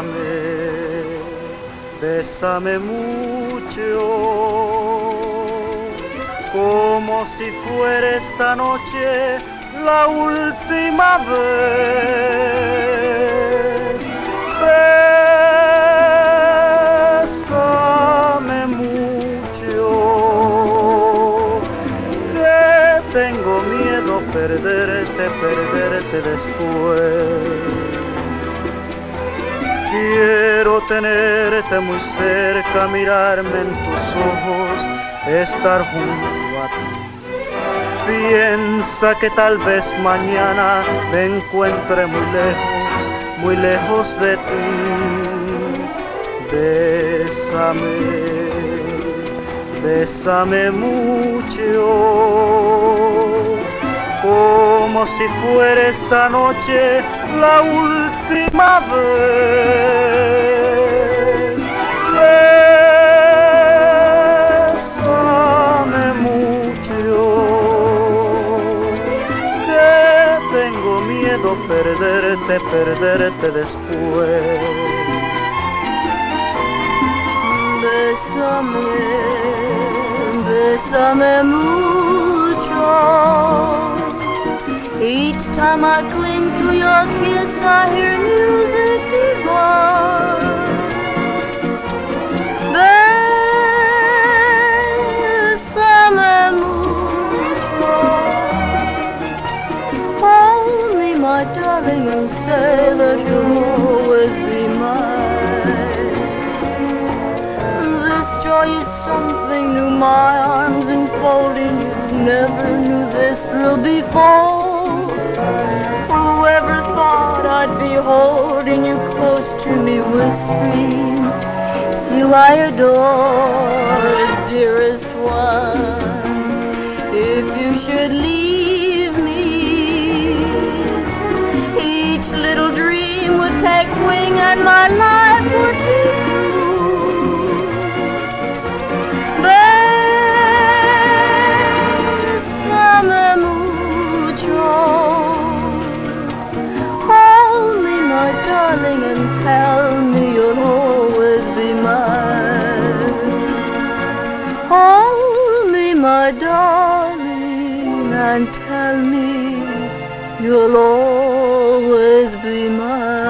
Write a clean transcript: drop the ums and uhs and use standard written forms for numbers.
bésame, bésame mucho, como si fuera esta noche la última vez. Bésame mucho, que tengo miedo perderte, perderte después. Quiero tenerte muy cerca, mirarme en tus ojos, estar junto a ti. Piensa que tal vez mañana me encuentre muy lejos de ti. Bésame, bésame mucho, como si fuera esta noche la última vez. Bésame mucho, que tengo miedo perderte, perderte después. Bésame, bésame mucho. Each time I cling to your kiss, I hear music divine. Bésame mucho. Hold me, my darling, and say that you'll always be mine. This joy is something new, my arms enfolding you. Never knew this thrill before. Whoever thought I'd be holding you close to me, whispering, it's you I adore, dearest one. If you should leave me, each little dream would take wing and my life would be through. Bésame mucho. And tell me you'll always be mine. Hold me, my darling, and tell me you'll always be mine.